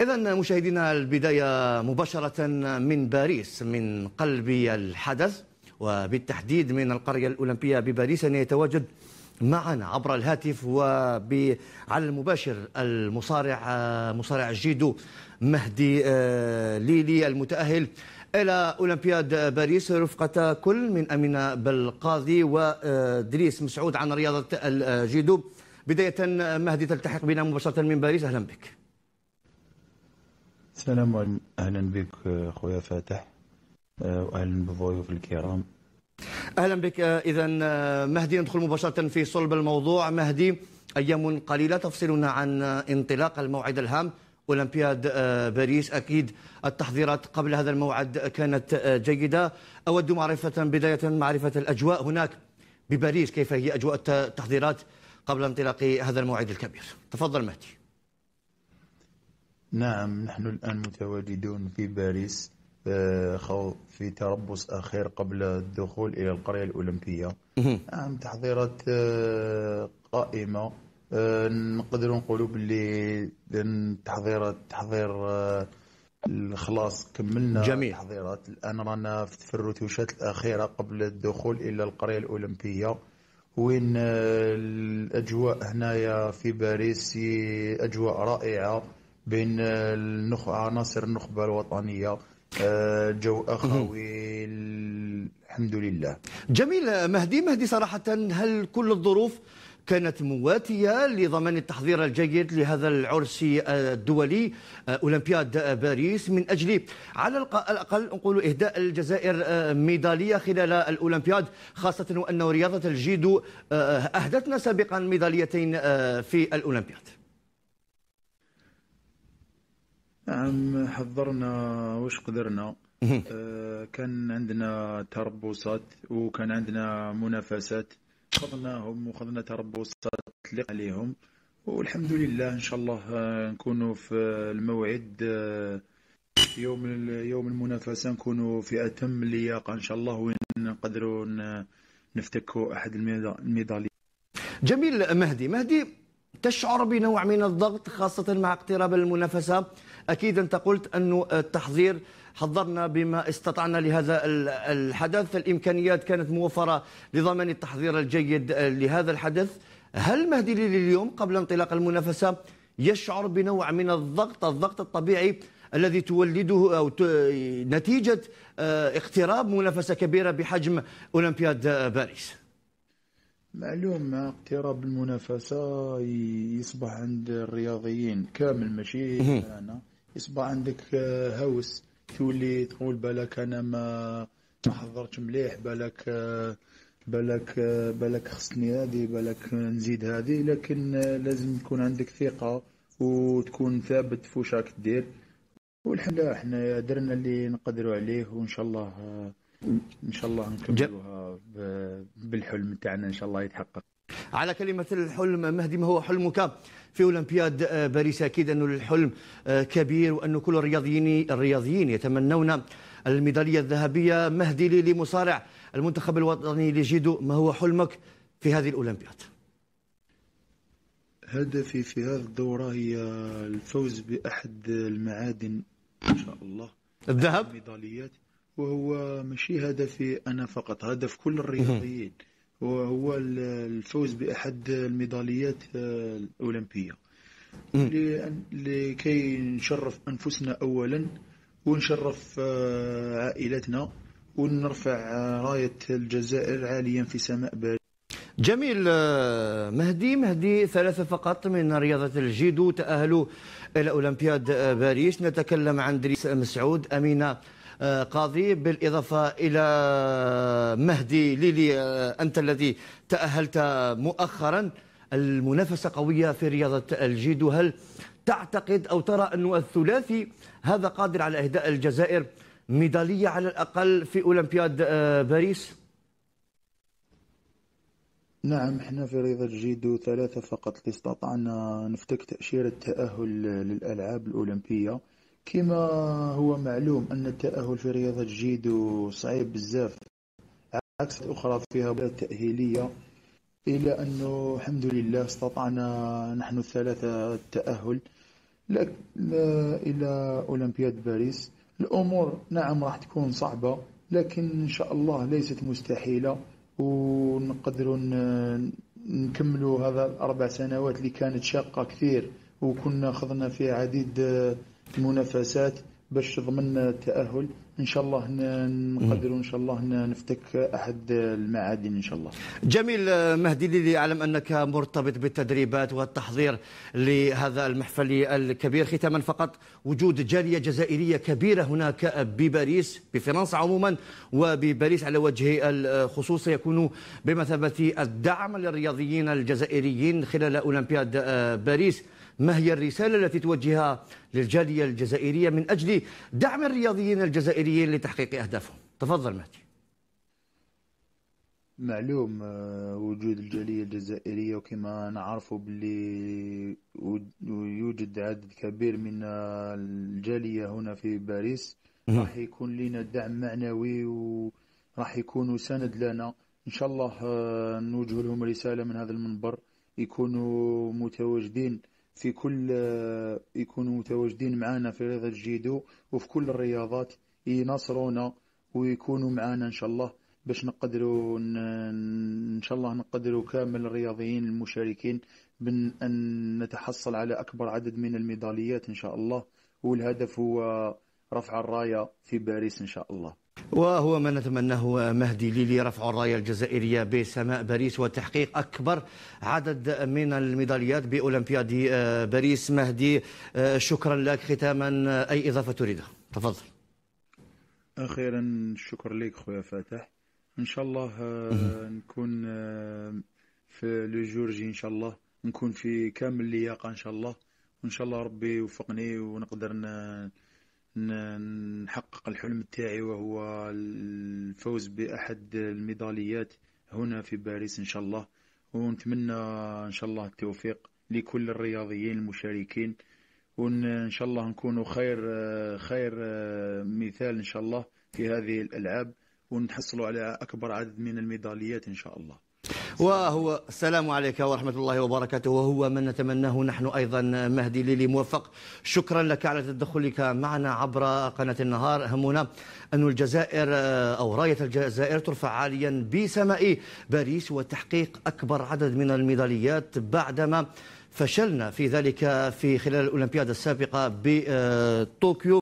إذا مشاهدينا، البداية مباشرة من باريس، من قلب الحدث وبالتحديد من القرية الأولمبية بباريس، أن يتواجد معنا عبر الهاتف وعلى المباشر مصارع الجيدو مهدي ليلي، المتأهل إلى أولمبياد باريس رفقة كل من أمينة بالقاضي وأدريس مسعود عن رياضة الجيدو. بداية مهدي، تلتحق بنا مباشرة من باريس، أهلا بك. السلام عليكم، أهلا بك خويا فاتح وأهلا بالضيوف الكرام. أهلا بك. إذا مهدي، ندخل مباشرة في صلب الموضوع. مهدي، أيام قليلة تفصلنا عن انطلاق الموعد الهام أولمبياد باريس، أكيد التحضيرات قبل هذا الموعد كانت جيدة. أود بداية معرفة الأجواء هناك بباريس، كيف هي أجواء التحضيرات قبل انطلاق هذا الموعد الكبير؟ تفضل مهدي. نعم، نحن الآن متواجدون في باريس في تربص أخير قبل الدخول إلى القرية الأولمبية. نعم، تحضيرات قائمة، نقدر نقولوا باللي تحضير خلاص كملنا. جميل. التحضيرات الآن رانا في التفرتوشات الأخيرة قبل الدخول إلى القرية الأولمبية، وين الأجواء هنايا في باريس أجواء رائعة بين عناصر النخبة الوطنية، جو أخوي، الحمد لله. جميل. مهدي، صراحة هل كل الظروف كانت مواتية لضمان التحضير الجيد لهذا العرس الدولي أولمبياد باريس، من أجل على الأقل نقول إهداء الجزائر ميدالية خلال الأولمبياد، خاصة وأن رياضة الجيدو أهدتنا سابقا ميداليتين في الأولمبياد؟ نعم، حضرنا واش قدرنا. كان عندنا تربصات وكان عندنا منافسات، خضناهم وخضنا تربصات اللي عليهم، والحمد لله ان شاء الله نكونوا في الموعد يوم المنافسه، نكونوا في اتم اللياقه ان شاء الله، وين نقدروا نفتكوا احد الميداليات. جميل. مهدي، تشعر بنوع من الضغط خاصة مع اقتراب المنافسة؟ أكيد أنت قلت أن التحضير حضرنا بما استطعنا لهذا الحدث، الإمكانيات كانت موفرة لضمان التحضير الجيد لهذا الحدث. هل مهدي ليلي اليوم قبل انطلاق المنافسة يشعر بنوع من الضغط الطبيعي الذي تولده أو نتيجة اقتراب منافسة كبيرة بحجم أولمبياد باريس؟ معلوم، مع اقتراب المنافسة يصبح عند الرياضيين كامل، ماشي أنا، يصبح عندك هوس، تولي تقول بالك أنا ما حضرت مليح، بالك خصني هذه، بالك نزيد هذه، لكن لازم يكون عندك ثقة وتكون ثابت في واش راك دير، والحمد لله احنا درنا اللي نقدروا عليه، وإن شاء الله نكملوها بالحلم تاعنا ان شاء الله يتحقق. على كلمه الحلم مهدي، ما هو حلمك في اولمبياد باريس؟ اكيد انه الحلم كبير، وانه كل الرياضيين يتمنون الميداليه الذهبيه. مهدي ليلي، مصارع المنتخب الوطني للجيدو، ما هو حلمك في هذه الاولمبياد؟ هدفي في هذه الدوره هي الفوز باحد المعادن ان شاء الله، الذهب، الميداليات، وهو ماشي هدفي أنا فقط، هدف كل الرياضيين، وهو الفوز بأحد الميداليات الأولمبية، لكي نشرف أنفسنا أولا، ونشرف عائلتنا، ونرفع راية الجزائر عاليا في سماء باريس. جميل. مهدي، ثلاثة فقط من رياضة الجيدو تأهلوا إلى أولمبياد باريس. نتكلم عن أدريس مسعود، أمينة قاضي، بالإضافة إلى مهدي ليلي، أنت الذي تأهلت مؤخرا. المنافسة قوية في رياضة الجيدو، هل تعتقد أو ترى أن الثلاثي هذا قادر على إهداء الجزائر ميدالية على الأقل في أولمبياد باريس؟ نعم، احنا في رياضة الجيدو ثلاثة فقط اللي استطعنا نفتك تأشيرة تأهل للألعاب الأولمبية. كما هو معلوم أن التأهل في رياضة الجيدو صعيب بزاف، عكس أخرى فيها بطولات تأهيلية، إلا أنه الحمد لله استطعنا نحن الثلاثة التأهل. إلى أولمبياد باريس. الأمور نعم راح تكون صعبة، لكن إن شاء الله ليست مستحيلة، ونقدروا نكملوا هذا ال4 سنوات اللي كانت شاقة كثير، وكنا خضنا في عديد المنافسات باش ضمننا التأهل. إن شاء الله نقدروا إن شاء الله نفتك أحد المعادن إن شاء الله. جميل مهدي ليلي، أعلم أنك مرتبط بالتدريبات والتحضير لهذا المحفل الكبير. ختاما فقط، وجود جالية جزائرية كبيرة هناك بباريس، بفرنسا عموما وبباريس على وجه الخصوص، يكون بمثابة الدعم للرياضيين الجزائريين خلال أولمبياد باريس. ما هي الرسالة التي توجهها للجالية الجزائرية من أجل دعم الرياضيين الجزائريين لتحقيق أهدافهم؟ تفضل مهدي. معلوم وجود الجالية الجزائرية، وكما نعرفوا باللي يوجد عدد كبير من الجالية هنا في باريس، راح يكون لنا دعم معنوي وراح يكونوا سند لنا. إن شاء الله نوجه لهم رسالة من هذا المنبر، يكونوا متواجدين في كل، يكونوا متواجدين معنا في رياضة الجيدو وفي كل الرياضات، يناصرونا ويكونوا معنا إن شاء الله، باش نقدروا إن شاء الله نقدروا كامل الرياضيين المشاركين بأن نتحصل على أكبر عدد من الميداليات إن شاء الله، والهدف هو رفع الراية في باريس إن شاء الله. وهو ما نتمناه مهدي ليلي، رفع الراية الجزائرية بسماء باريس وتحقيق أكبر عدد من الميداليات بأولمبياد باريس. مهدي شكرا لك. ختاما أي إضافة تريدها؟ تفضل. أخيرا شكر لك خويا فاتح، إن شاء الله نكون في لجورجي إن شاء الله، نكون في كامل لياقة إن شاء الله، وإن شاء الله ربي يوفقني ونقدر نحقق الحلم تاعي، وهو الفوز بأحد الميداليات هنا في باريس إن شاء الله. ونتمنى إن شاء الله التوفيق لكل الرياضيين المشاركين، وإن شاء الله نكونوا خير مثال إن شاء الله في هذه الألعاب، ونحصلوا على أكبر عدد من الميداليات إن شاء الله. وهو السلام عليك ورحمة الله وبركاته، وهو من نتمناه نحن أيضا مهدي ليلي. موفق، شكرا لك على تدخلك معنا عبر قناة النهار. همنا أن الجزائر أو راية الجزائر ترفع عاليا بسماء باريس وتحقيق أكبر عدد من الميداليات، بعدما فشلنا في ذلك في خلال الأولمبياد السابقة بطوكيو.